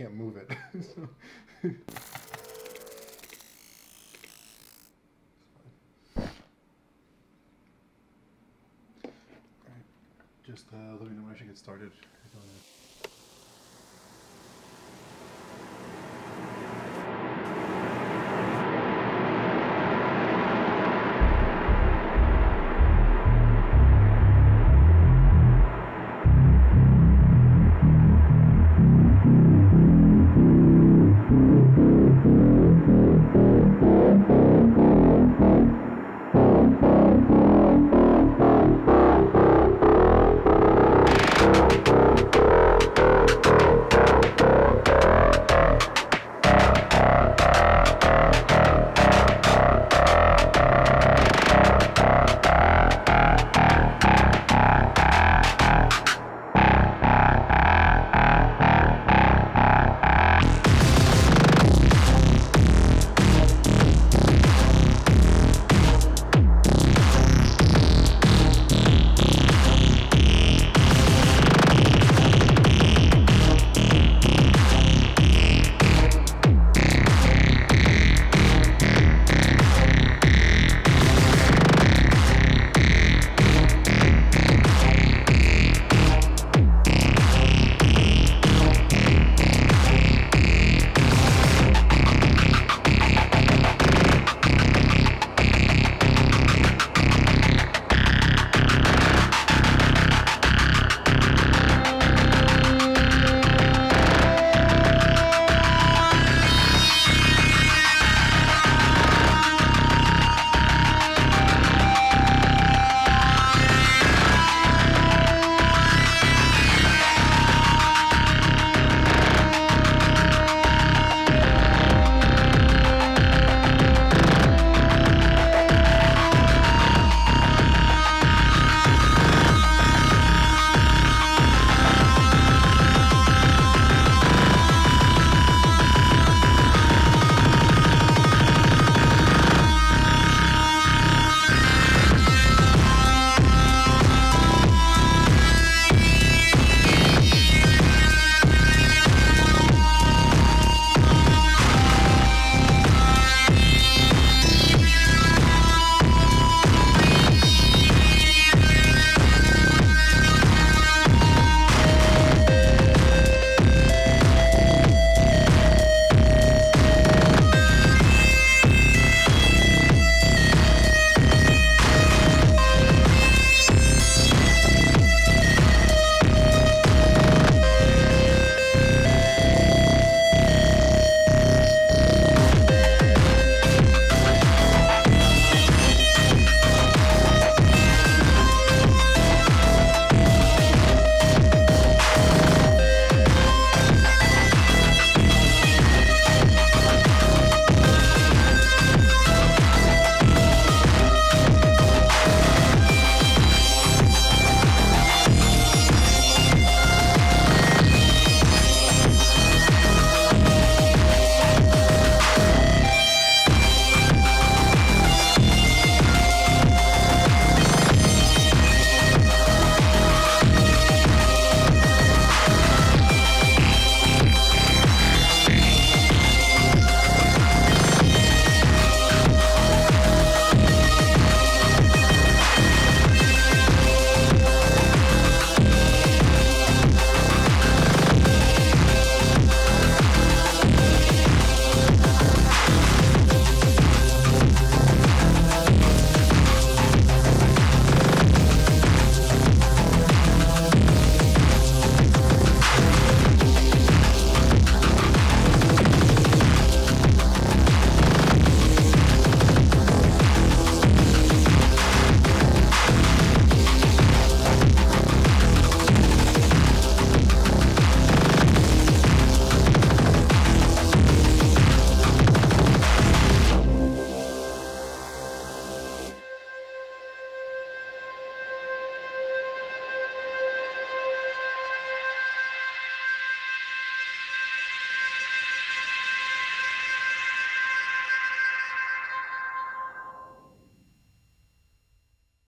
can't move it. So. Just let me know when I should get started.